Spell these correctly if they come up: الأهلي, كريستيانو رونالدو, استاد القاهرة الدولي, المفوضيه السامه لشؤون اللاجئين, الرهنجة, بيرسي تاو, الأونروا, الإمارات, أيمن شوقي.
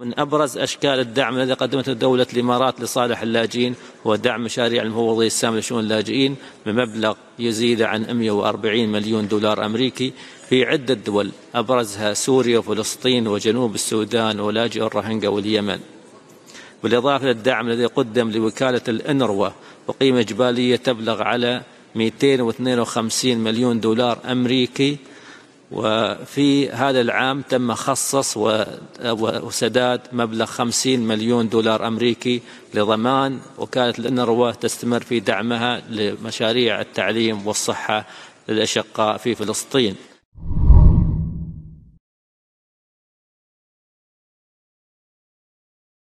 من أبرز أشكال الدعم الذي قدمته دولة الإمارات لصالح اللاجئين هو دعم مشاريع المفوضيه السامه لشؤون اللاجئين بمبلغ يزيد عن 140 مليون دولار أمريكي في عدة دول أبرزها سوريا وفلسطين وجنوب السودان ولاجئ الرهنجة واليمن. بالإضافة للدعم الذي قدم لوكالة الأونروا بقيمة إجمالية تبلغ على 252 مليون دولار أمريكي، وفي هذا العام تم خصص وسداد مبلغ 50 مليون دولار أمريكي لضمان وكالة الأونروا تستمر في دعمها لمشاريع التعليم والصحة للأشقاء في فلسطين.